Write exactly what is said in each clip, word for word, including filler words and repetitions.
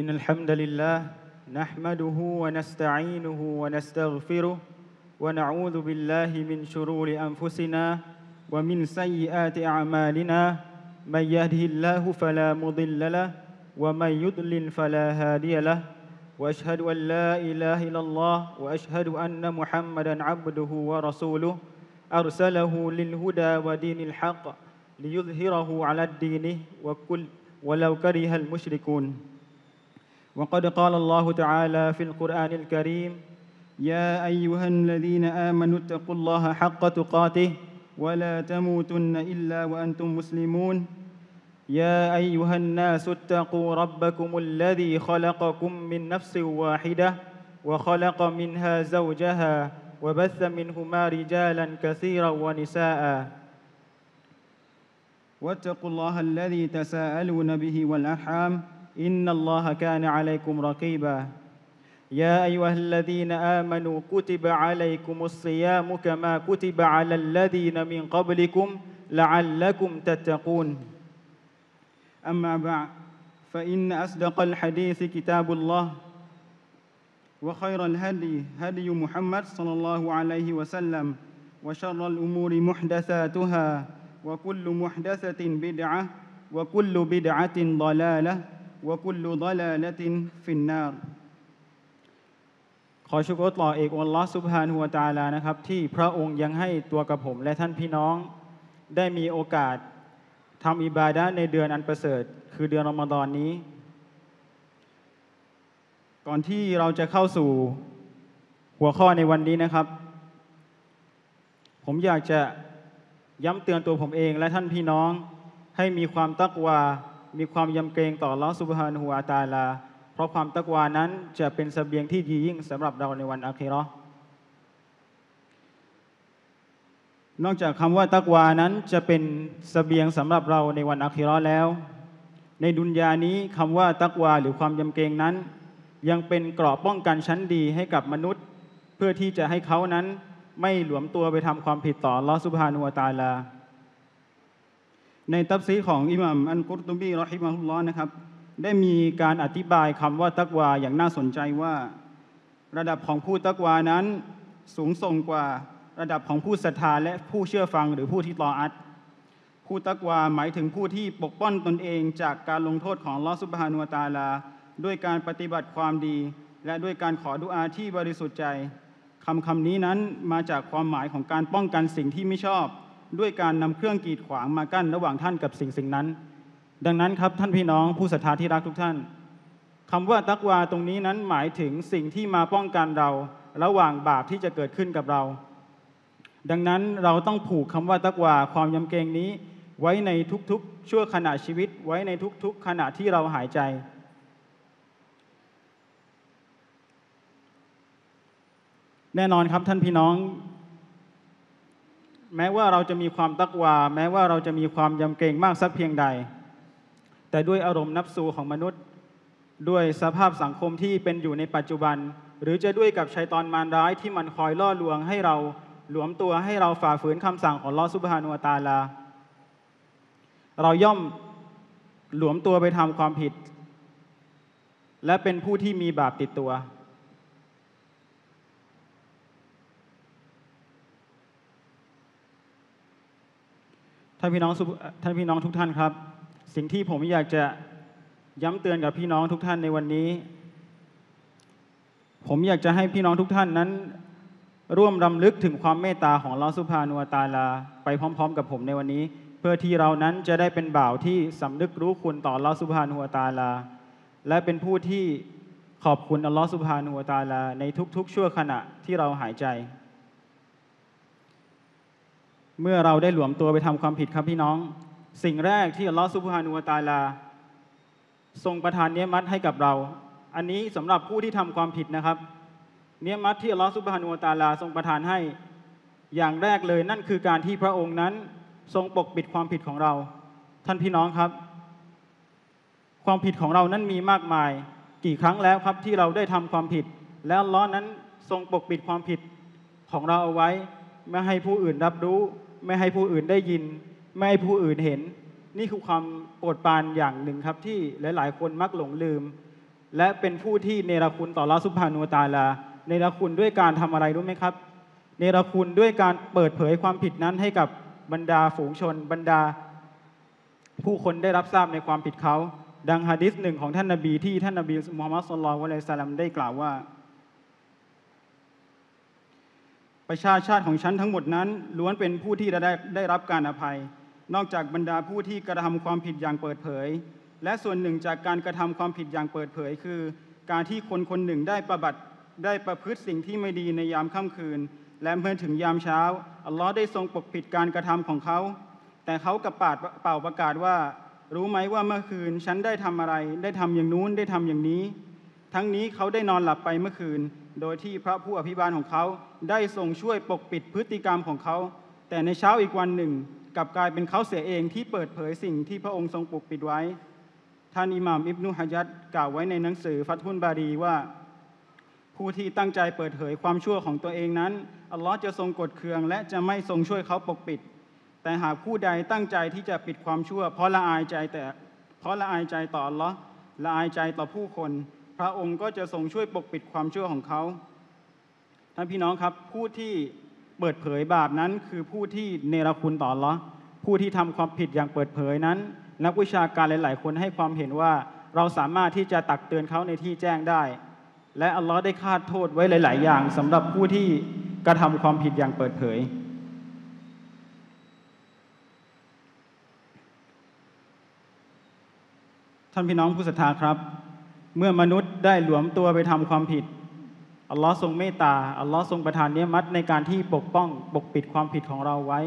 إن الحمد لله نحمده ونستعينه ونستغفره ونعوذ بالله من شرور أنفسنا ومن سيئات أعمالنا من يهده الله فلا مضل له ومن يضلل فلا هادي له وأشهد أن لا إله إلا الله وأشهد أن محمدا عبده ورسوله أرسله للهدى ودين الحق ليظهره على الدين وكل ولو كره المشركون وقد قال الله تعالى في القرآن الكريم يا أيها الذين آمنوا اتقوا الله حق تقاته ولا تموتن إلا وأنتم مسلمون يا أيها الناس اتقوا ربكم الذي خلقكم من نفس واحدة وخلق منها زوجها وبث منهما رجالا كثيرا ونساء واتقوا الله الذي تساءلون به والأرحام إن الله كان عليكم رقيبا يا أيها الذين آمنوا كتب عليكم الصيام كما كتب على الذين من قبلكم لعلكم تتقون أما بعد فإن أصدق الحديث كتاب الله وخير الهدي هدي محمد صلى الله عليه وسلم وشر الأمور محدثاتها وكل محدثة بدعة وكل بدعة ضلالة وكل ضلالة في النار ขอชุกรต่อเอกอัลลอฮฺซุบฮานะฮูวะตะอาลานะครับที่พระองค์ยังให้ตัวกับผมและท่านพี่น้องได้มีโอกาสทำอิบาดะห์ในเดือนอันประเสริฐคือเดือนรอมฎอนนี้ก่อนที่เราจะเข้าสู่หัวข้อในวันนี้นะครับผมอยากจะย้ำเตือนตัวผมเองและท่านพี่น้องให้มีความตักวามีความยำเกรงต่ออัลลอฮฺซุบฮานะฮูวะตะอาลาเพราะความตักวานั้นจะเป็นเสบียงที่ดียิ่งสำหรับเราในวันอาคิเราะห์นอกจากคำว่าตักวานั้นจะเป็นเสบียงสำหรับเราในวันอาคิเราะห์แล้วในดุนยานี้คำว่าตักวาหรือความยำเกรงนั้นยังเป็นเกราะป้องกันชั้นดีให้กับมนุษย์เพื่อที่จะให้เขานั้นไม่หลวมตัวไปทำความผิดต่ออัลเลาะห์ซุบฮานะฮูวะตะอาลาในตัฟซีรของอิหม่ามอันกุรตุบีเราะฮิมะฮุลลอฮ์นะครับได้มีการอธิบายคำว่าตักวาอย่างน่าสนใจว่าระดับของผู้ตักวานั้นสูงส่งกว่าระดับของผู้ศรัทธาและผู้เชื่อฟังหรือผู้ที่ตออัตผู้ตักวาหมายถึงผู้ที่ปกป้องตนเองจากการลงโทษของอัลเลาะห์ซุบฮานะฮูวะตะอาลาด้วยการปฏิบัติความดีและด้วยการขอดุอาที่บริสุทธิ์ใจคำคำนี้นั้นมาจากความหมายของการป้องกันสิ่งที่ไม่ชอบด้วยการนำเครื่องกีดขวางมากั้นระหว่างท่านกับสิ่งสิ่งนั้นดังนั้นครับท่านพี่น้องผู้ศรัทธาที่รักทุกท่านคำว่าตักวาตรงนี้นั้นหมายถึงสิ่งที่มาป้องกันเราระหว่างบาปที่จะเกิดขึ้นกับเราดังนั้นเราต้องผูกคำว่าตักวาความยำเกรงนี้ไว้ในทุกๆชั่วขณะชีวิตไว้ในทุกๆขณะที่เราหายใจแน่นอนครับท่านพี่น้องแม้ว่าเราจะมีความตักวาแม้ว่าเราจะมีความยำเกรงมากสักเพียงใดแต่ด้วยอารมณ์นับสูของมนุษย์ด้วยสภาพสังคมที่เป็นอยู่ในปัจจุบันหรือจะด้วยกับชัยฏอนมารร้ายที่มันคอยล่อลวงให้เราหลวมตัวให้เราฝ่าฝืนคำสั่งของอัลเลาะห์ซุบฮานะฮูวะตะอาลาเราย่อมหลวมตัวไปทำความผิดและเป็นผู้ที่มีบาปติดตัวท่านพี่น้องท่านพี่น้องทุกท่านครับสิ่งที่ผมอยากจะย้ำเตือนกับพี่น้องทุกท่านในวันนี้ผมอยากจะให้พี่น้องทุกท่านนั้นร่วมรำลึกถึงความเมตตาของอัลเลาะห์ซุบฮานะฮูวะตะอาลาไปพร้อมๆกับผมในวันนี้เพื่อที่เรานั้นจะได้เป็นบ่าวที่สำนึกรู้คุณต่ออัลเลาะห์ซุบฮานะฮูวะตะอาลาและเป็นผู้ที่ขอบคุณอัลเลาะห์ซุบฮานะฮูวะตะอาลาในทุกๆชั่วขณะที่เราหายใจเมื่อเราได้หลวมตัวไปทำความผิดครับพี่น้องสิ่งแรกที่อัลลอฮฺซุบฮานะฮูวะตะอาลาทรงประทานเนื้อมัดให้กับเราอันนี้สำหรับผู้ที่ทำความผิดนะครับเนื้อมัดที่อัลลอฮฺซุบฮานะฮูวะตะอาลาทรงประทานให้อย่างแรกเลยนั่นคือการที่พระองค์นั้นทรงปกปิดความผิดของเราท่านพี่น้องครับความผิดของเรานั้นมีมากมายกี่ครั้งแล้วครับที่เราได้ทำความผิดแล้วอัลลอฮฺนั้นทรงปกปิดความผิดของเราเอาไว้ไม่ให้ผู้อื่นรับรู้ไม่ให้ผู้อื่นได้ยินไม่ให้ผู้อื่นเห็นนี่คือความโปรดปรานอย่างหนึ่งครับที่หลายๆคนมักหลงลืม และเป็นผู้ที่เนรคุณต่ออัลเลาะห์ซุบฮานะฮูวะตะอาลาเนรคุณด้วยการทำอะไรรู้ไหมครับเนรคุณด้วยการเปิดเผยความผิดนั้นให้กับบรรดาฝูงชนบรรดาผู้คนได้รับทราบในความผิดเขาดังหะดีษหนึ่งของท่านนบีที่ท่านนบีมุฮัมมัดศ็อลลัลลอฮุอะลัยฮิวะซัลลัมได้กล่าวว่าประชาชาติของฉันทั้งหมดนั้นล้วนเป็นผู้ที่ได้ได้รับการอภัยนอกจากบรรดาผู้ที่กระทำความผิดอย่างเปิดเผยและส่วนหนึ่งจากการกระทำความผิดอย่างเปิดเผยคือการที่คนคนหนึ่งได้ประบัติได้ประพฤติสิ่งที่ไม่ดีในยามค่ำคืนและเมื่อถึงยามเช้าอัลลอฮ์ได้ทรงปกปิดการกระทำของเขาแต่เขากระปาดเป่าประกาศว่ารู้ไหมว่าเมื่อคืนฉันได้ทำอะไรได้ทำอย่างนู้นได้ทำอย่างนี้ทั้งนี้เขาได้นอนหลับไปเมื่อคืนโดยที่พระผู้อภิบาลของเขาได้ทรงช่วยปกปิดพฤติกรรมของเขาแต่ในเช้าอีกวันหนึ่งกลับกลายเป็นเขาเสียเองที่เปิดเผยสิ่งที่พระองค์ทรงปกปิดไว้ท่านอิหม่ามอิบนุฮะญัรกล่าวไว้ในหนังสือฟัตฮุลบารีว่าผู้ที่ตั้งใจเปิดเผยความชั่วของตัวเองนั้นอัลลอฮ์จะทรงกดเคืองและจะไม่ทรงช่วยเขาปกปิดแต่หากผู้ใดตั้งใจที่จะปิดความชั่วเพราะละอายใจแต่เพราะละอายใจต่ออัลลอฮ์ละอายใจต่อผู้คนพระองค์ก็จะทรงช่วยปกปิดความชั่วของเขาท่านพี่น้องครับผู้ที่เปิดเผยบาปนั้นคือผู้ที่เนรคุณต่ออัลลอฮ์ผู้ที่ทำความผิดอย่างเปิดเผยนั้นนักวิชาการหลายๆคนให้ความเห็นว่าเราสามารถที่จะตักเตือนเขาในที่แจ้งได้และอัลลอฮ์ได้คาดโทษไว้หลายๆอย่างสำหรับผู้ที่กระทำความผิดอย่างเปิดเผยท่านพี่น้องผู้ศรัทธาครับเมื่อมนุษย์ได้หลวมตัวไปทำความผิดอัลลอฮ์ทรงเมตตาอัลลอฮ์ทรงประทานเนื้อมัดในการที่ปกป้องปกปิดความผิดของเราไว้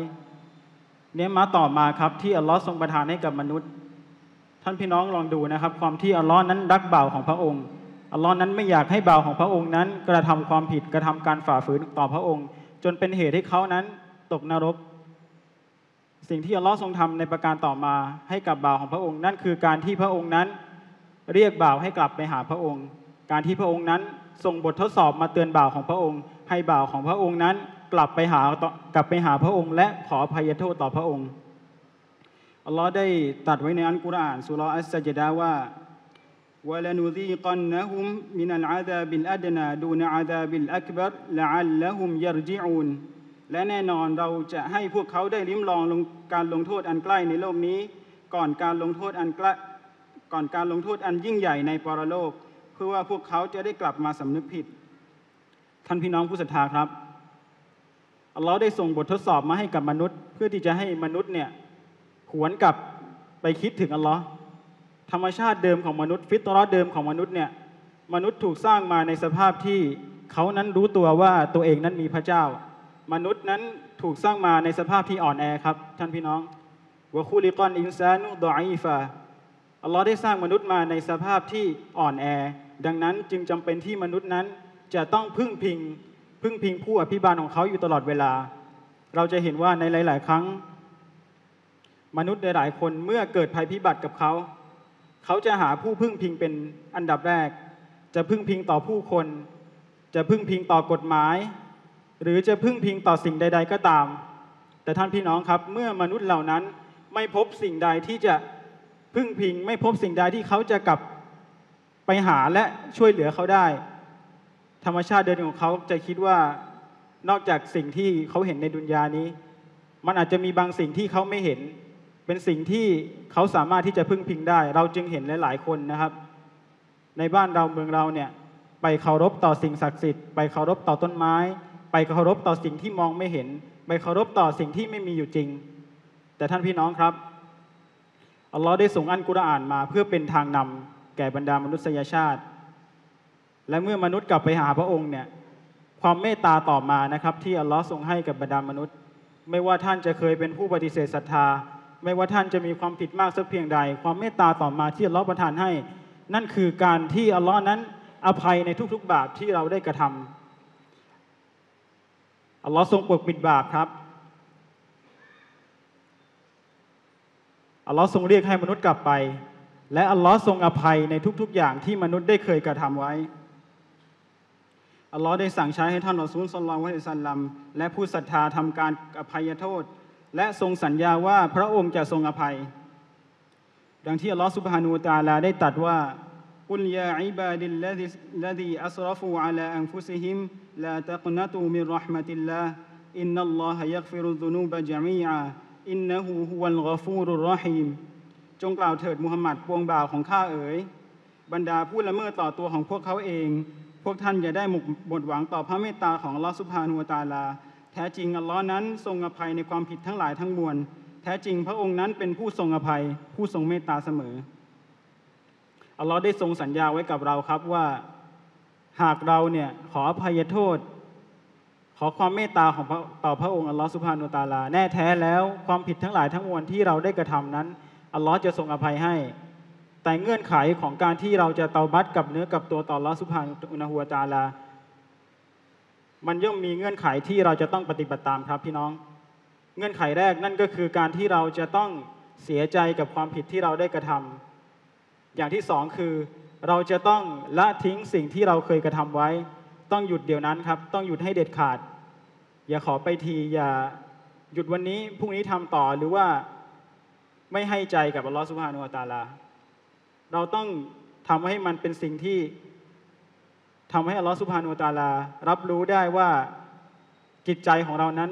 เนื้อมัดต่อมาครับที่อัลลอฮ์ทรงประทานให้กับมนุษย์ท่านพี่น้องลองดูนะครับความที่อัลลอฮ์นั้นรักบ่าวของพระองค์อัลลอฮ์นั้นไม่อยากให้บ่าวของพระองค์นั้นกระทำความผิดกระทำการฝ่าฝืนต่อพระองค์จนเป็นเหตุให้เขานั้นตกนรกสิ่งที่อัลลอฮ์ทรงทำในประการต่อมาให้กับบ่าวของพระองค์นั่นคือการที่พระองค์นั้นเรียกบ่าวให้กลับไปหาพระองค์การที่พระองค์นั้นส่งบททดสอบมาเตือนบ่าวของพระองค์ให้บ่าวของพระองค์นั้นกลับไปหากลับไปหาพระองค์และขออภัยโทษต่อพระองค์อัลลอฮ์ได้ตรัสไว้ในอัลกุรอานซูเราะห์อัสสัจดะว่าวะลานูซีกันนะฮุมมินัลอาซาบิลอัดนาดูนอาซาบิลอักบัรละอัลละฮุมยัรญิอูนและแน่นอนเราจะให้พวกเขาได้ลิ้มลองการลงโทษอันใกล้ในโลกนี้ก่อนการลงโทษอันใกล้ก่อนการลงโทษอันยิ่งใหญ่ในปรโลกเพื่อว่าพวกเขาจะได้กลับมาสำนึกผิดท่านพี่น้องผู้ศรัทธาครับอัลลอฮ์ได้ส่งบททดสอบมาให้กับมนุษย์เพื่อที่จะให้มนุษย์เนี่ยหวนกลับไปคิดถึงอัลลอฮ์ธรรมชาติเดิมของมนุษย์ฟิตเราะห์เดิมของมนุษย์เนี่ยมนุษย์ถูกสร้างมาในสภาพที่เขานั้นรู้ตัวว่าตัวเองนั้นมีพระเจ้ามนุษย์นั้นถูกสร้างมาในสภาพที่อ่อนแอครับท่านพี่น้องวะคุลิกอนอินซานุดออีฟะอัลลอฮ์ได้สร้างมนุษย์มาในสภาพที่อ่อนแอดังนั้นจึงจำเป็นที่มนุษย์นั้นจะต้องพึ่งพิงพึ่งพิงผู้อภิบาลของเขาอยู่ตลอดเวลาเราจะเห็นว่าในหลายๆครั้งมนุษย์หลายๆคนเมื่อเกิดภัยพิบัติกับเขาเขาจะหาผู้พึ่งพิงเป็นอันดับแรกจะพึ่งพิงต่อผู้คนจะพึ่งพิงต่อกฎหมายหรือจะพึ่งพิงต่อสิ่งใดๆก็ตามแต่ท่านพี่น้องครับเมื่อมนุษย์เหล่านั้นไม่พบสิ่งใดที่จะพึ่งพิงไม่พบสิ่งใดที่เขาจะกลับไปหาและช่วยเหลือเขาได้ธรรมชาติเดิมของเขาจะคิดว่านอกจากสิ่งที่เขาเห็นในดุนยานี้มันอาจจะมีบางสิ่งที่เขาไม่เห็นเป็นสิ่งที่เขาสามารถที่จะพึ่งพิงได้เราจึงเห็นหลายๆคนนะครับในบ้านเราเมืองเราเนี่ยไปเคารพต่อสิ่งศักดิ์สิทธิ์ไปเคารพต่อต้นไม้ไปเคารพต่อสิ่งที่มองไม่เห็นไปเคารพต่อสิ่งที่ไม่มีอยู่จริงแต่ท่านพี่น้องครับอัลลอฮ์ได้ส่งอัลกุรอานมาเพื่อเป็นทางนำแก่บรรดามนุษยชาติและเมื่อมนุษย์กลับไปหาพระองค์เนี่ยความเมตตาต่อมานะครับที่อัลลอฮ์ทรงให้กับบรรดามนุษย์ไม่ว่าท่านจะเคยเป็นผู้ปฏิเสธศรัทธาไม่ว่าท่านจะมีความผิดมากสักเพียงใดความเมตตาต่อมาที่อัลลอฮ์ประทานให้นั่นคือการที่อัลลอฮ์นั้นอภัยในทุกๆบาปที่เราได้กระทำอัลลอฮ์ทรงปกปิดบาปครับอัลลอฮ์ทรงเรียกให้มนุษย์กลับไปและอัลลอฮ์ทรงอภัยในทุกๆอย่างที่มนุษย์ได้เคยกระทำไว้อัลลอฮ์ได้สั่งใช้ให้ท่านรอซูลศ็อลลัลลอฮุอะลัยฮิวะซัลลัมและผู้ศรัทธาทำการอภัยโทษและทรงสัญญาว่าพระองค์จะทรงอภัยดังที่อัลลอฮ์ซุบฮานะฮูวะตะอาลาได้ตรัสว่า قل يا عبادي الذي أسرفوا على أنفسهم لا تقنطوا من رحمة الله إن الله يغفر الذنوب جميعا إنه هو الغفور الرحيم จงกล่าวเถิดมูฮัมหมัดปวงบ่าวของข้าเอ๋ยบรรดาผู้ละเมิดต่อตัวของพวกเขาเองพวกท่านอย่าได้หมดหวังต่อพระเมตตาของอัลลอฮฺซุบฮานะฮูวะตะอาลาแท้จริงอัลลอฮ์นั้นทรงอภัยในความผิดทั้งหลายทั้งมวลแท้จริงพระองค์นั้นเป็นผู้ทรงอภัยผู้ทรงเมตตาเสมออัลลอฮ์ได้ทรงสัญญาไว้กับเราครับว่าหากเราเนี่ยขออภัยโทษขอความเมตตาของต่อพระองค์อัลลอฮ์ซุบฮานะฮูวะตะอาลาแน่แท้แล้วความผิดทั้งหลายทั้งมวลที่เราได้กระทำนั้นอัลลอฮ์จะทรงอภัยให้แต่เงื่อนไขของการที่เราจะเตาบัตกับเนื้อกับตัวต่ออัลลอฮ์ซุบฮานะฮูวะตะอาลามันย่อมมีเงื่อนไขที่เราจะต้องปฏิบัติตามครับพี่น้องเงื่อนไขแรกนั่นก็คือการที่เราจะต้องเสียใจกับความผิดที่เราได้กระทำอย่างที่สองคือเราจะต้องละทิ้งสิ่งที่เราเคยกระทำไว้ต้องหยุดเดี๋ยวนั้นครับต้องหยุดให้เด็ดขาดอย่าขอไปทีอย่าหยุดวันนี้พรุ่งนี้ทำต่อหรือว่าไม่ให้ใจกับอัลลอฮฺซุบฮานะฮูวะตะอาลาเราต้องทำให้มันเป็นสิ่งที่ทำให้อัลลอฮฺซุบฮานะฮูวะตะอาลารับรู้ได้ว่าจิตใจของเรานั้น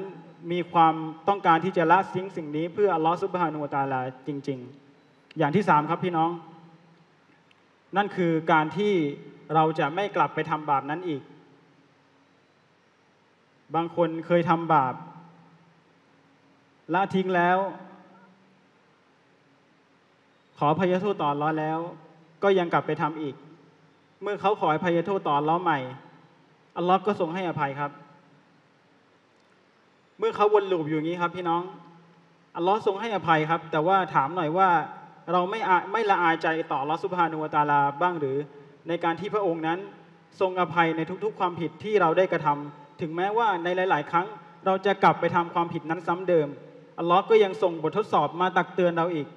มีความต้องการที่จะละทิ้งสิ่งนี้เพื่ออัลลอฮฺซุบฮานะฮูวะตะอาลาจริงๆอย่างที่สามครับพี่น้องนั่นคือการที่เราจะไม่กลับไปทำบาปนั้นอีกบางคนเคยทำบาปละทิ้งแล้วขออภัยโทษต่ออัลเลาะห์แล้วก็ยังกลับไปทำอีกเมื่อเขาขออภัยโทษต่ออัลเลาะห์ใหม่อัลเลาะห์ก็ทรงให้อภัยครับเมื่อเขาวนลูปอยู่อย่างนี้ครับพี่น้องอัลเลาะห์ทรงให้อภัยครับแต่ว่าถามหน่อยว่าเราไม่ไม่ละอายใจต่ออัลเลาะห์ซุบฮานะฮูวะตะอาลาบ้างหรือในการที่พระองค์นั้นทรงอภัยในทุกๆความผิดที่เราได้กระทำถึงแม้ว่าในหลายๆครั้งเราจะกลับไปทำความผิดนั้นซ้ำเดิมอัลเลาะห์ก็ยังส่งบททดสอบมาตักเตือนเราอีก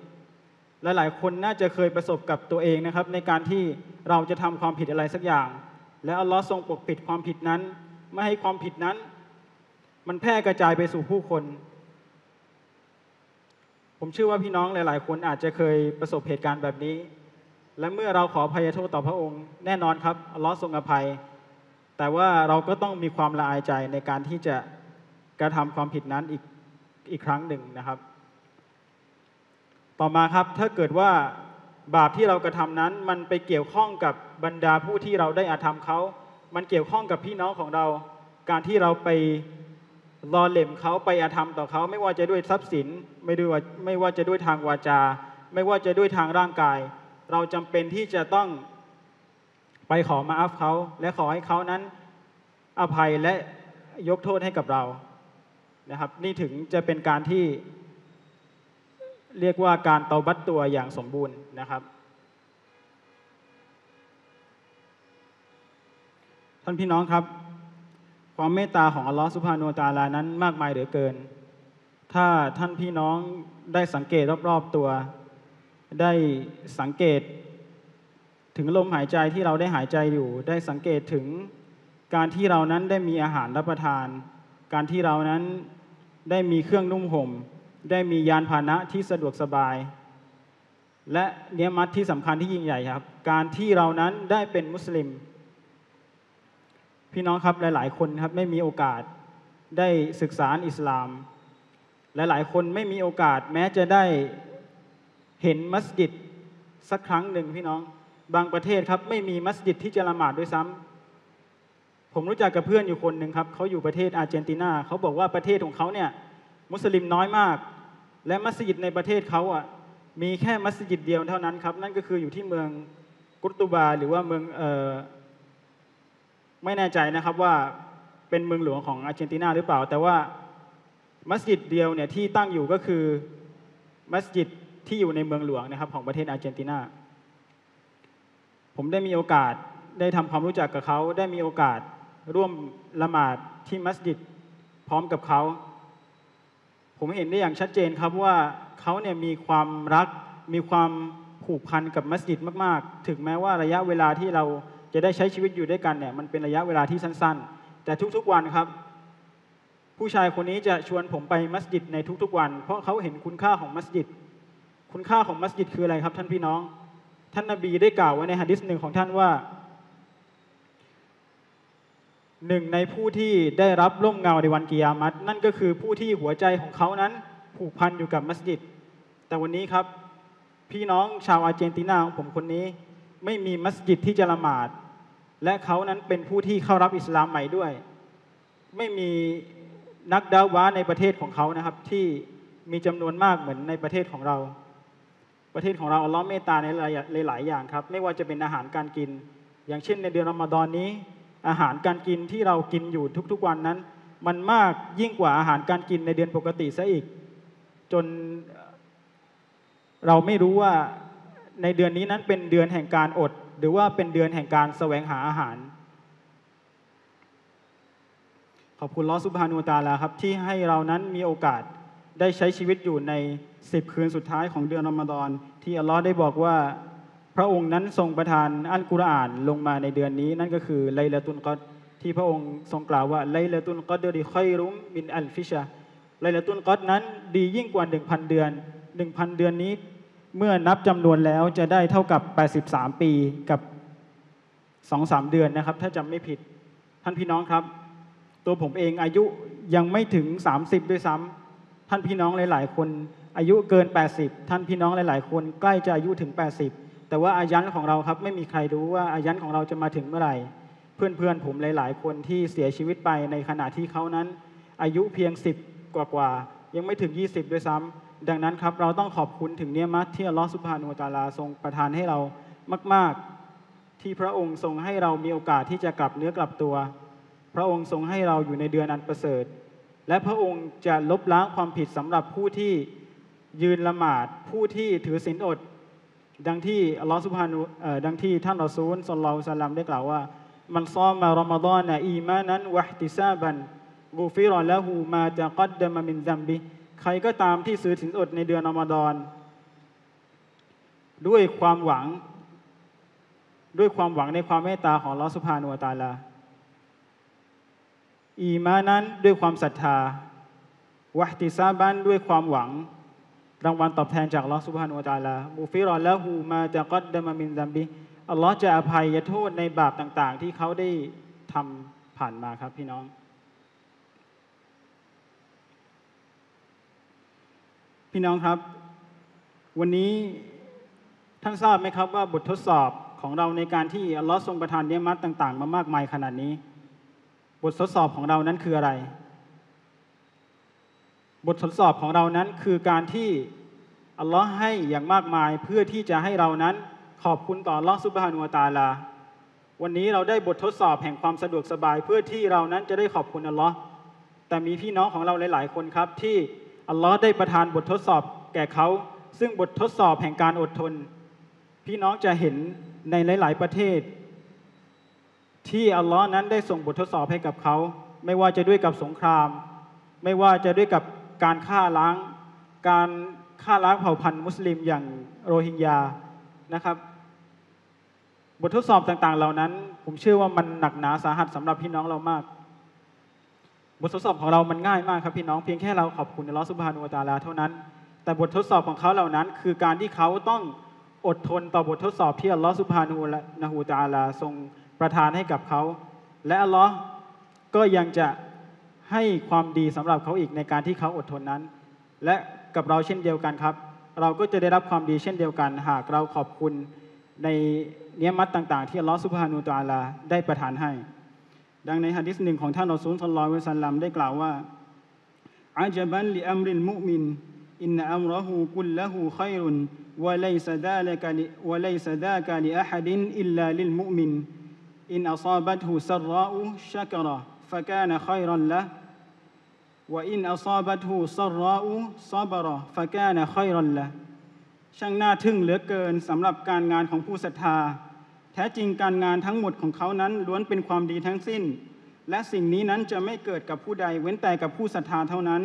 หลายๆคนน่าจะเคยประสบกับตัวเองนะครับในการที่เราจะทำความผิดอะไรสักอย่างและอัลเลาะห์ทรงปกปิดความผิดนั้นไม่ให้ความผิดนั้นมันแพร่กระจายไปสู่ผู้คนผมเชื่อว่าพี่น้องหลายๆคนอาจจะเคยประสบเหตุการณ์แบบนี้และเมื่อเราขออภัยโทษต่อพระองค์แน่นอนครับอัลเลาะห์ทรงอภัยแต่ว่าเราก็ต้องมีความละอายใจในการที่จะกระทำความผิดนั้นอีกอีกครั้งหนึ่งนะครับต่อมาครับถ้าเกิดว่าบาปที่เรากระทำนั้นมันไปเกี่ยวข้องกับบรรดาผู้ที่เราได้อาธรรมเขามันเกี่ยวข้องกับพี่น้องของเราการที่เราไปรอเล่มเขาไปอาธรรมต่อเขาไม่ว่าจะด้วยทรัพย์สินไม่ด้วยไม่ว่าจะด้วยทางวาจาไม่ว่าจะด้วยทางร่างกายเราจำเป็นที่จะต้องไปขอมาอัฟเขาและขอให้เขานั้นอภัยและยกโทษให้กับเรานะครับนี่ถึงจะเป็นการที่เรียกว่าการเตาบัตตัวอย่างสมบูรณ์นะครับท่านพี่น้องครับความเมตตาของอัลลอฮฺซุบฮานะฮูวะตะอาลานั้นมากมายเหลือเกินถ้าท่านพี่น้องได้สังเกตรอบๆตัวได้สังเกตถึงลมหายใจที่เราได้หายใจอยู่ได้สังเกตถึงการที่เรานั้นได้มีอาหารรับประทานการที่เรานั้นได้มีเครื่องนุ่งห่มได้มียานพาหนะที่สะดวกสบายและเนียมัตที่สำคัญที่ยิ่งใหญ่ครับการที่เรานั้นได้เป็นมุสลิมพี่น้องครับหลายๆคนครับไม่มีโอกาสได้ศึกษาอิสลามหลายๆคนไม่มีโอกาสแม้จะได้เห็นมัสยิดสักครั้งหนึ่งพี่น้องบางประเทศครับไม่มีมัสยิดที่จะละหมาดด้วยซ้ำผมรู้จักกับเพื่อนอยู่คนหนึ่งครับเขาอยู่ประเทศอาร์เจนตินาเขาบอกว่าประเทศของเขาเนี่ยมุสลิมน้อยมากและมัสยิดในประเทศเขาอ่ะมีแค่มัสยิดเดียวเท่านั้นครับนั่นก็คืออยู่ที่เมืองกุรตูบาหรือว่าเมืองเอ่อไม่แน่ใจนะครับว่าเป็นเมืองหลวงของอาร์เจนตินาหรือเปล่าแต่ว่ามัสยิดเดียวเนี่ยที่ตั้งอยู่ก็คือมัสยิดที่อยู่ในเมืองหลวงนะครับของประเทศอาร์เจนตินาผมได้มีโอกาสได้ทำความรู้จักกับเขาได้มีโอกาสร่วมละหมาดที่มัสยิดพร้อมกับเขาผมเห็นได้อย่างชัดเจนครับว่าเขาเนี่ยมีความรักมีความผูกพันกับมัสยิดมากๆถึงแม้ว่าระยะเวลาที่เราจะได้ใช้ชีวิตอยู่ด้วยกันเนี่ยมันเป็นระยะเวลาที่สั้นๆแต่ทุกๆวันครับผู้ชายคนนี้จะชวนผมไปมัสยิดในทุกๆวันเพราะเขาเห็นคุณค่าของมัสยิดคุณค่าของมัสยิดคืออะไรครับท่านพี่น้อง ท่านนบีได้กล่าวไว้ในหะดีษหนึ่งของท่านว่าหนึ่งในผู้ที่ได้รับร่มเงาในวันกิยามัตนั่นก็คือผู้ที่หัวใจของเขานั้นผูกพันอยู่กับมัสยิดแต่วันนี้ครับพี่น้องชาวอาร์เจนตินาของผมคนนี้ไม่มีมัสยิดที่จะละหมาดและเขานั้นเป็นผู้ที่เข้ารับอิสลามใหม่ด้วยไม่มีนักดาวะในประเทศของเขานะครับที่มีจำนวนมากเหมือนในประเทศของเราประเทศของเราอัลลอฮ์เมตตาในหลายๆอย่างครับไม่ว่าจะเป็นอาหารการกินอย่างเช่นในเดือนรอมฎอนนี้อาหารการกินที่เรากินอยู่ทุกๆวันนั้นมันมากยิ่งกว่าอาหารการกินในเดือนปกติซะอีกจนเราไม่รู้ว่าในเดือนนี้นั้นเป็นเดือนแห่งการอดหรือว่าเป็นเดือนแห่งการแสวงหาอาหารขอบคุณอัลเลาะห์ซุบฮานะฮูวะตะอาลาครับที่ให้เรานั้นมีโอกาสได้ใช้ชีวิตอยู่ในสิบคืนสุดท้ายของเดือนรอมฎอนที่อัลเลาะห์ได้บอกว่าพระองค์นั้นทรงประทานอัลกุรอานลงมาในเดือนนี้นั่นก็คือไลลาตุลกอดที่พระองค์ทรงกล่าวว่าไลลาตุลกอดริคอยรุมมินอัลฟิชะไลลาตุลกอดนั้นดียิ่งกว่า หนึ่งพัน เดือน หนึ่งพัน เดือนนี้เมื่อนับจำนวนแล้วจะได้เท่ากับแปดสิบสามปีกับสองถึงสามเดือนนะครับถ้าจำไม่ผิดท่านพี่น้องครับตัวผมเองอายุยังไม่ถึงสามสิบด้วยซ้ำท่านพี่น้องหลายๆคนอายุเกินแปดสิบท่านพี่น้องหลายๆคนใกล้จะอายุถึงแปดสิบแต่ว่าอายันของเราครับไม่มีใครรู้ว่าอายันของเราจะมาถึงเมื่อไหร่เพื่อนๆผมหลายๆคนที่เสียชีวิตไปในขณะที่เขานั้นอายุเพียงสิบกว่าๆยังไม่ถึงยี่สิบด้วยซ้ำดังนั้นครับเราต้องขอบคุณถึงเนียมะฮ์ที่อัลลอฮฺซุบฮานะฮูวะตะอาลาทรงประทานให้เรามากๆที่พระองค์ทรงให้เรามีโอกาสที่จะกลับเนื้อกลับตัวพระองค์ทรงให้เราอยู่ในเดือนอันประเสริฐและพระองค์จะลบล้างความผิดสำหรับผู้ที่ยืนละหมาดผู้ที่ถือศีลอดดังที่อัลลอฮฺซุบฮานะฮูดังที่ท่านรอซูลศ็อลลัลลอฮุอะลัยฮิวะซัลลัมได้กล่าวว่ามันซอมะรอมฎอนะอีมานันวะอิห์ติซาบันกุฟิรละฮูมาตะกัดดะมะมินซัมบิใครก็ตามที่ถือศีลอดในเดือนรอมฎอนด้วยความหวังด้วยความหวังในความเมตตาของอัลเลาะห์ซุบฮานะฮูวะตะอาลาอีมานั้นด้วยความศรัทธาวะห์ติซาบันด้วยความหวังรางวัลตอบแทนจากอัลเลาะห์ซุบฮานะฮูวะตะอาลามุฟิรอละฮูมาตะกัดดะมะมินซัมบิอัลเลาะห์จะอภัยโทษในบาปต่างๆที่เขาได้ทำผ่านมาครับพี่น้องพี่น้องครับวันนี้ท่านทราบไหมครับว่าบททดสอบของเราในการที่อัลลอฮ์ทรงประทานเนียมัตต่างๆมามากมายขนาดนี้บททดสอบของเรานั้นคืออะไรบททดสอบของเรานั้นคือการที่อัลลอฮ์ให้อย่างมากมายเพื่อที่จะให้เรานั้นขอบคุณต่ออัลลอฮ์ซุบฮานะฮูวะตะอาลาวันนี้เราได้บททดสอบแห่งความสะดวกสบายเพื่อที่เรานั้นจะได้ขอบคุณอัลลอฮ์แต่มีพี่น้องของเราหลายๆคนครับที่อัลลอฮ์ได้ประทานบททดสอบแก่เขาซึ่งบททดสอบแห่งการอดทนพี่น้องจะเห็นในหลายๆประเทศที่อัลลอฮ์นั้นได้ส่งบททดสอบให้กับเขาไม่ว่าจะด้วยกับสงครามไม่ว่าจะด้วยกับการฆ่าล้างการฆ่าล้างเผ่าพันธุ์มุสลิมอย่างโรฮิงญานะครับบททดสอบต่างๆเหล่านั้นผมเชื่อว่ามันหนักหนาสาหัสสำหรับพี่น้องเรามากบททดสอบของเรามันง่ายมากครับพี่น้องเพียงแค่เราขอบคุณอัลเลาะห์ซุบฮานะฮูวะตะอาลาเท่านั้นแต่บททดสอบของเขาเหล่านั้นคือการที่เขาต้องอดทนต่อบททดสอบที่อัลเลาะห์ซุบฮานะฮูวะตะอาลาทรงประทานให้กับเขาและอัลเลาะห์ก็ยังจะให้ความดีสำหรับเขาอีกในการที่เขาอดทนนั้นและกับเราเช่นเดียวกันครับเราก็จะได้รับความดีเช่นเดียวกันหากเราขอบคุณในเนียมัตต่างๆที่อัลเลาะห์ซุบฮานะฮูวะตะอาลาได้ประทานให้ดังในหะดีษหนึ่งของท่านรอซูลศ็อลลัลลอฮุอะลัยฮิวะซัลลัมได้กล่าวว่าอะจับันลิอัมริลมุอ์มินอินนะอัมรหูกุลละหูค็อยรุนวะไลซะดาลิกะลิวะไลซะดากะลิอะฮัดินอิลลาลิลมุอ์มินอินอะศอบัตฮุซัรรออุชะกะรอฟะกานะค็อยรันละวะอินอะศอบัตฮุซัรรออุซะบะรอฟะกานะค็อยรันละช่างน่าทึ่งเหลือเกินสำหรับการงานของผู้ศรัทธาแท้จริงการงานทั้งหมดของเขานั้นล้วนเป็นความดีทั้งสิ้นและสิ่งนี้นั้นจะไม่เกิดกับผู้ใดเว้นแต่กับผู้ศรัทธาเท่านั้น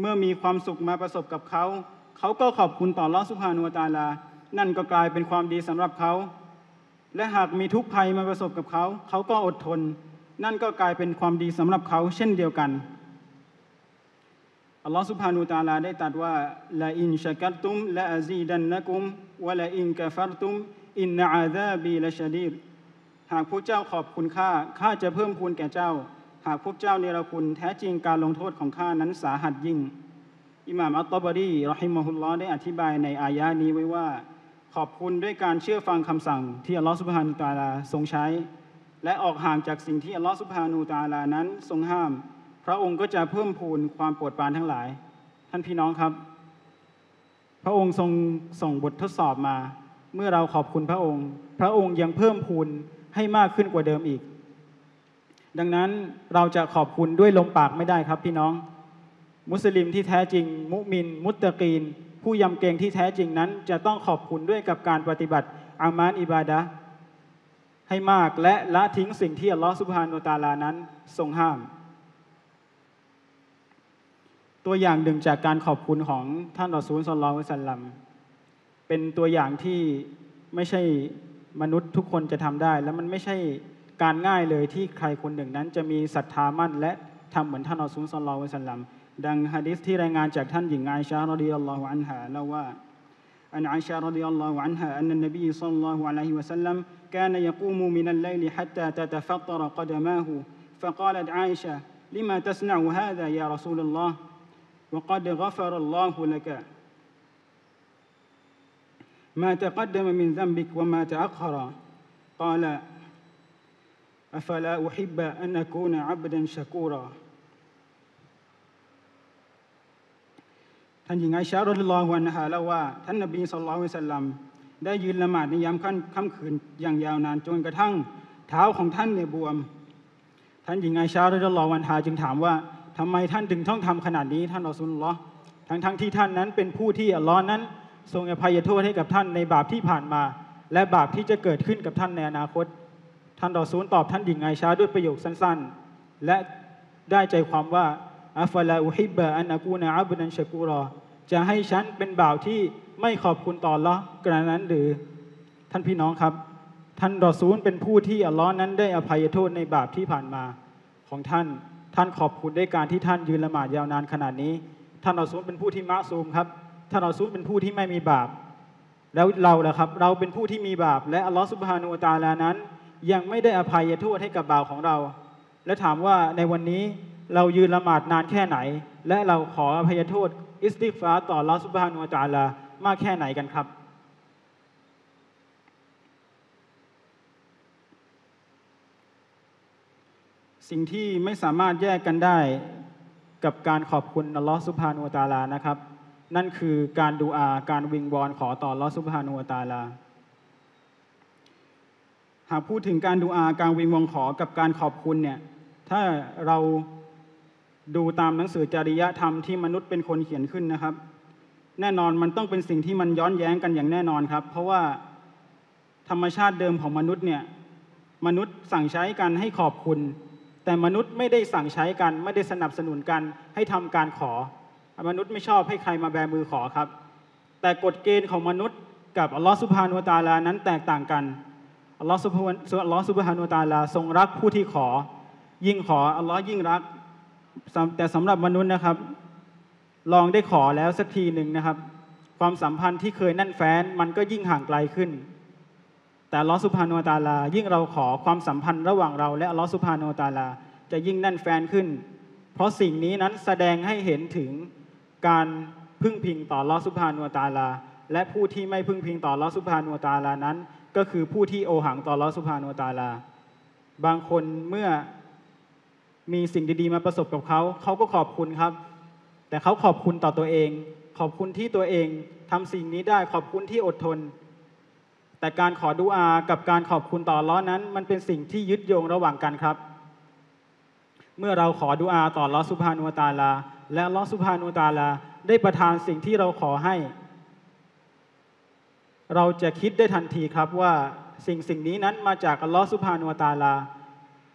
เมื่อมีความสุขมาประสบกับเขาเขาก็ขอบคุณต่ออัลเลาะห์ซุบฮานะฮูวะตะอาลานั่นก็กลายเป็นความดีสำหรับเขาและหากมีทุกข์ภัยมาประสบกับเขาเขาก็อดทนนั่นก็กลายเป็นความดีสำหรับเขาเช่นเดียวกันอัลเลาะห์ซุบฮานะฮูวะตะอาลาได้ตรัสว่าละอินชะกัรตุมละอะซีดันนะกุมวะละอินกะฟัรตุม อินนาอาซาบีละชะดีดหากพวกเจ้าขอบคุณข้าข้าจะเพิ่มคูณแก่เจ้าหากพวกเจ้าเนรคุณแท้จริงการลงโทษของข้านั้นสาหัสยิ่งอิหม่ามอัตตะบารีเราะฮิมะฮุลลอฮ์ได้อธิบายในอายะห์นี้ไว้ว่าขอบคุณด้วยการเชื่อฟังคำสั่งที่อัลลอฮฺซุบฮานะฮูวะตะอาลาทรงใช้และออกห่างจากสิ่งที่อัลลอฮฺซุบฮานะฮูวะตะอาลานั้นทรงห้ามพระองค์ก็จะเพิ่มพูนความโปรดปรานทั้งหลายท่านพี่น้องครับพระองค์ทรงส่งบททดสอบมาเมื่อเราขอบคุณพระองค์พระองค์ยังเพิ่มพูนให้มากขึ้นกว่าเดิมอีกดังนั้นเราจะขอบคุณด้วยลมปากไม่ได้ครับพี่น้องมุสลิมที่แท้จริงมุมินมุตตะกีนผู้ยำเกรงที่แท้จริงนั้นจะต้องขอบคุณด้วยกับการปฏิบัติอามานอิบาดะห์ให้มากและละทิ้งสิ่งที่อัลลอฮฺซุบฮานะฮูวะตะอาลานั้นทรงห้ามตัวอย่างหนึ่งจากการขอบคุณของท่านรอซูลศ็อลลัลลอฮุอะลัยฮิวะซัลลัมเป็นตัวอย่างที่ไม่ใช่มนุษย์ทุกคนจะทำได้และมันไม่ใช่การง่ายเลยที่ใครคนหนึ่งนั้นจะมีศรัทธามั่นและทำเหมือนท่านรอซูลศ็อลลัลลอฮุอะลัยฮิวะซัลลัมดังหะดีษที่รายงานจากท่านหญิงอาอิชะฮ์รอฎิยัลลอฮุอันฮาเล่าว่าอันอาอิชะฮ์รอฎิยัลลอฮุอันฮาอันนบีศ็อลลัลลอฮุอะลัยฮิวะซัลลัมกานะยะกูมุมินัลไลลิฮัตตาตะตะฟัตตะระกะดะมาฮูฟะกาลัตอาอิชะฮ์ลิมาตัสนะอูฮาซายารอซูลุลลอฮ์وقد غفر الله لك ما تقدم من ذنبك وما تأخر قال أفلا أحب أن أكون عبدا شكورا ท่านหญิงไอชะฮ์ รอฎิยัลลอฮุอันฮาเล่าว่าท่านนบีศ็อลลัลลอฮุอะลัยฮิวะซัลลัมได้ยืนละหมาดในยามค่ำคืนอย่างยาวนานจนกระทั่งเท้าของท่านเนี่ยบวมท่านหญิงไอชะฮ์ รอฎิยัลลอฮุอันฮาจึงถามว่าทำไมท่านถึงต้องทำขนาดนี้ท่านรอซูลุลลอฮ์ทั้งทั้งที่ท่านนั้นเป็นผู้ที่อัลลอฮ์นั้นทรงอภัยโทษให้กับท่านในบาปที่ผ่านมาและบาปที่จะเกิดขึ้นกับท่านในอนาคตท่านรอซูลตอบท่านหญิงไอชะฮ์ด้วยประโยคสั้นๆและได้ใจความว่าอัฟลาอุฮิบะอันอากูนะอับดันชะกูรอจะให้ฉันเป็นบ่าวที่ไม่ขอบคุณต่ออัลลอฮ์กระนั้นหรือท่านพี่น้องครับท่านรอซูลเป็นผู้ที่อัลลอฮ์นั้นได้อภัยโทษในบาปที่ผ่านมาของท่านท่านขอบคุณด้วยการที่ท่านยืนละหมาดยาวนานขนาดนี้ท่านรอซูลเป็นผู้ที่มะซูมครับท่านรอซูลเป็นผู้ที่ไม่มีบาปแล้วเราล่ะครับเราเป็นผู้ที่มีบาปและอัลลอฮฺซุบฮานะฮูวะตะอาลานั้นยังไม่ได้อภัยโทษให้กับบาปของเราและถามว่าในวันนี้เรายืนละหมาดนานแค่ไหนและเราขออภัยโทษอิสติฆฟาร์ต่ออัลลอฮฺซุบฮานะฮูวะตะอาลามากแค่ไหนกันครับสิ่งที่ไม่สามารถแยกกันได้กับการขอบคุณอัลลอฮฺซุบฮานะฮูวะตะอาลานะครับนั่นคือการดูอาการวิงวอนขอต่ออัลลอฮฺซุบฮานะฮูวะตะอาลาหากพูดถึงการดูอาการวิงวอนขอกับการขอบคุณเนี่ยถ้าเราดูตามหนังสือจริยธรรมที่มนุษย์เป็นคนเขียนขึ้นนะครับแน่นอนมันต้องเป็นสิ่งที่มันย้อนแย้งกันอย่างแน่นอนครับเพราะว่าธรรมชาติเดิมของมนุษย์เนี่ยมนุษย์สั่งใช้กันให้ขอบคุณแต่มนุษย์ไม่ได้สั่งใช้กันไม่ได้สนับสนุนกันให้ทำการขอมนุษย์ไม่ชอบให้ใครมาแบมือขอครับแต่กฎเกณฑ์ของมนุษย์กับอัลลอฮฺซุบฮานะฮูวะตะอาลานั้นแตกต่างกันอัลลอฮฺซุบฮานะฮูวะตะอาลาทรงรักผู้ที่ขอยิ่งขออัลลอฮฺยิ่งรักแต่สำหรับมนุษย์นะครับลองได้ขอแล้วสักทีหนึ่งนะครับความสัมพันธ์ที่เคยแน่นแฟ้นมันก็ยิ่งห่างไกลขึ้นแต่อัลลอฮฺซุบฮานะฮูวะตะอาลายิ่งเราขอความสัมพันธ์ระหว่างเราและอัลลอฮฺซุบฮานะฮูวะตะอาลาจะยิ่งแน่นแฟนขึ้นเพราะสิ่งนี้นั้นแสดงให้เห็นถึงการพึ่งพิงต่ออัลลอฮฺซุบฮานะฮูวะตะอาลาและผู้ที่ไม่พึ่งพิงต่ออัลลอฮฺซุบฮานะฮูวะตะอาลานั้นก็คือผู้ที่โอหังต่ออัลลอฮฺซุบฮานะฮูวะตะอาลาบางคนเมื่อมีสิ่งดีๆมาประสบกับเขาเขาก็ขอบคุณครับแต่เขาขอบคุณต่อตัวเองขอบคุณที่ตัวเองทำสิ่งนี้ได้ขอบคุณที่อดทนแต่การขอดุอากับการขอบคุณต่ออัลลอฮ์นั้นมันเป็นสิ่งที่ยึดโยงระหว่างกันครับเมื่อเราขอดุอาต่ออัลลอฮ์ซุบฮานะฮูวะตะอาลาและอัลลอฮ์ซุบฮานะฮูวะตะอาลาได้ประทานสิ่งที่เราขอให้เราจะคิดได้ทันทีครับว่าสิ่งสิ่งนี้นั้นมาจากอัลลอฮ์ซุบฮานะฮูวะตะอาลา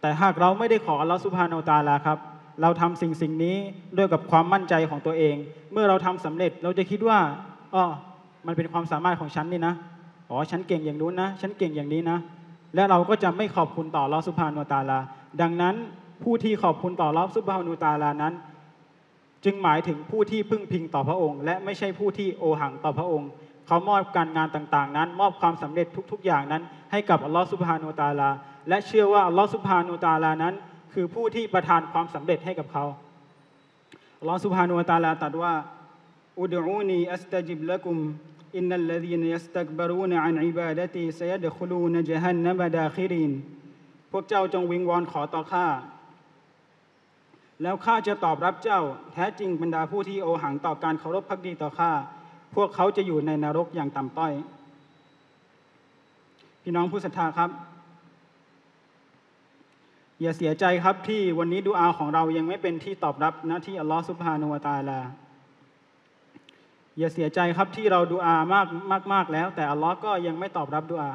แต่หากเราไม่ได้ขออัลลอฮ์ซุบฮานะฮูวะตะอาลาครับเราทำสิ่งสิ่งนี้ด้วยกับความมั่นใจของตัวเองเมื่อเราทำสำเร็จเราจะคิดว่าอ๋อมันเป็นความสามารถของฉันนี่นะอ๋อฉันเก่งอย่างนู้นนะฉันเก่งอย่างนี้นะและเราก็จะไม่ขอบคุณต่ออัลลอฮฺซุบฮานะฮูวะตะอาลาดังนั้นผู้ที่ขอบคุณต่ออัลลอฮฺซุบฮานะฮูวะตะอาลานั้นจึงหมายถึงผู้ที่พึ่งพิงต่อพระองค์และไม่ใช่ผู้ที่โอหังต่อพระองค์ เขามอบการงานต่างๆนั้นมอบความสำเร็จทุกๆอย่างนั้นให้กับอัลลอฮฺซุบฮานะฮูวะตะอาลาและเชื่อว่าอัลลอฮฺซุบฮานะฮูวะตะอาลานั้นคือผู้ที่ประทานความสำเร็จให้กับเขาอัลลอฮฺซุบฮานะฮูวะตะอาลาตรัสว่าอุดอูนีอัสตัจิบละกุมอินนัลลซีนยัสตักบรูนอันอิบาดะตีซัยดะคุลูนญะฮันนะบะดาคิรินพวกเจ้าจงวิงวอนขอต่อข้าแล้วข้าจะตอบรับเจ้าแท้จริงบรรดาผู้ที่โอหังต่อการเคารพภักดีต่อข้าพวกเขาจะอยู่ในนรกอย่างต่ำต้อยพี่น้องผู้ศรัทธาครับอย่าเสียใจครับที่วันนี้ดุอาของเรายังไม่เป็นที่ตอบรับนะที่อัลลอฮฺซุบฮานะฮูวะตะอาลาอย่าเสียใจครับที่เราดุอามากมากมากแล้วแต่อัลลอฮ์ก็ยังไม่ตอบรับดุอา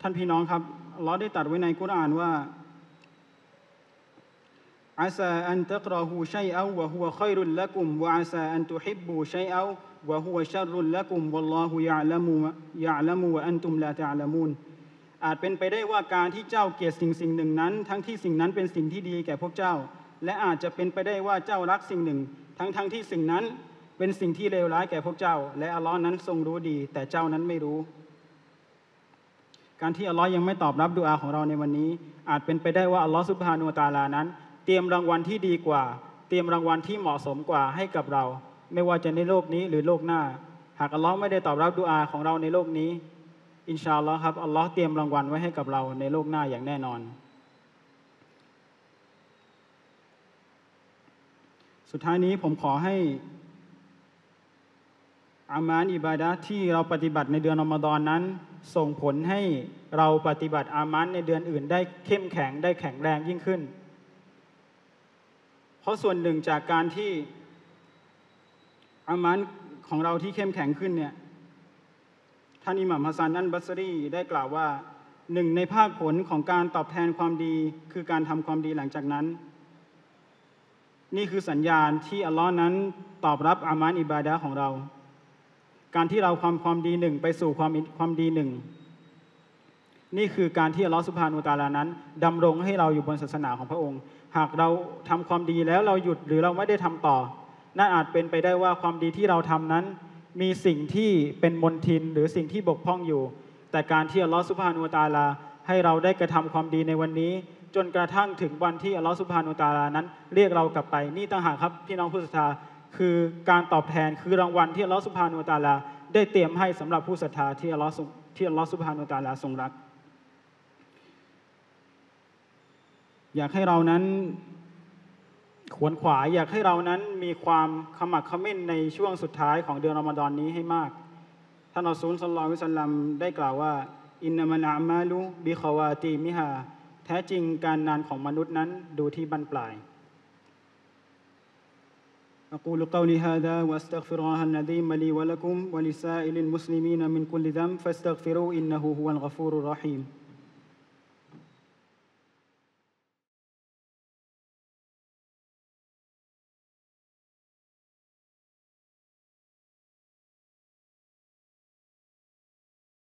ท่านพี่น้องครับอัลลอฮ์ได้ตรัสไว้ในกุรอานว่าอาซาอันตักรอฮูชัยอาวะฮุวะคอยรุลละกุมวะอาซาอันตุฮิบบูชัยอาวะฮุวะชัรรุลละกุมวัลลอฮุยะละมูยะละมูวะอันตุมลาตะละมูนอาจเป็นไปได้ว่าการที่เจ้าเกลียดสิ่งสิ่งหนึ่งนั้นทั้งที่สิ่งนั้นเป็นสิ่งที่ดีแก่พวกเจ้าและอาจจะเป็นไปได้ว่าเจ้ารักสิ่งหนึ่งทั้งๆ ท, ที่สิ่งนั้นเป็นสิ่งที่เลวร้ายแก่พวกเจ้าและอัลลอฮ์นั้นทรงรู้ดีแต่เจ้านั้นไม่รู้การที่อัลลอฮ์ยังไม่ตอบรับดุอาของเราในวันนี้อาจเป็นไปได้ว่าอัลลอฮ์ซุบฮานะฮูวะตะอาลานั้นเตรียมรางวัลที่ดีกว่าเตรียมรางวัลที่เหมาะสมกว่าให้กับเราไม่ว่าจะในโลกนี้หรือโลกหน้าหากอัลลอฮ์ไม่ได้ตอบรับดุอาของเราในโลกนี้อินชาอัลลอฮ์ครับอัลลอฮ์เตรียมรางวัลไว้ให้กับเราในโลกหน้าอย่างแน่นอนสุดท้ายนี้ผมขอให้อามานอิบาดะห์ที่เราปฏิบัติในเดือนรอมฎอนนั้นส่งผลให้เราปฏิบัติอามานในเดือนอื่นได้เข้มแข็งได้แข็งแรงยิ่งขึ้นเพราะส่วนหนึ่งจากการที่อามานของเราที่เข้มแข็งขึ้นเนี่ยท่านอิหม่ามฮัสซันอัลบัศรีได้กล่าวว่าหนึ่งในภาคผลของการตอบแทนความดีคือการทำความดีหลังจากนั้นนี่คือสัญญาณที่อัลลอฮ์นั้นตอบรับอามานอิบาดะห์ของเราการที่เราความความดีหนึ่งไปสู่ความความดีหนึ่งนี่คือการที่อัลลอฮ์ซุบฮานะฮูวะตะอาลานั้นดำรงให้เราอยู่บนศาสนาของพระองค์หากเราทำความดีแล้วเราหยุดหรือเราไม่ได้ทำต่อนั่นอาจเป็นไปได้ว่าความดีที่เราทำนั้นมีสิ่งที่เป็นมลทินหรือสิ่งที่บกพร่องอยู่แต่การที่อัลลอฮ์ซุบฮานะฮูวะตะอาลาให้เราได้กระทำความดีในวันนี้จนกระทั่งถึงวันที่อัลลอฮฺซุบฮานะฮูวะตะอาลานั้นเรียกเรากลับไปนี่ต่างหากครับพี่น้องผู้ศรัทธาคือการตอบแทนคือรางวัลที่อัลลอฮฺซุบฮานะฮูวะตะอาลาได้เตรียมให้สำหรับผู้ศรัทธาที่อัลลอฮฺที่อัลลอฮฺซุบฮานะฮูวะตะอาลาทรงรักอยากให้เรานั้นขวนขวายอยากให้เรานั้นมีความขมักเขม้นในช่วงสุดท้ายของเดือนรอมฎอนนี้ให้มากท่านอัลลอฮฺศ็อลลัลลอฮุอะลัยฮิวะซัลลัมได้กล่าวว่าอินนัมัลอามาลุบิคอวาติมิฮาแท้จริงการงานของมนุษย์นั้นดูที่บั้นปลาย أقول قولي هذا وأستغفر الله العظيم لي ولكم ولسائر المسلمين من كل ذنب فاستغفروه إنه هو الغفور الرحيم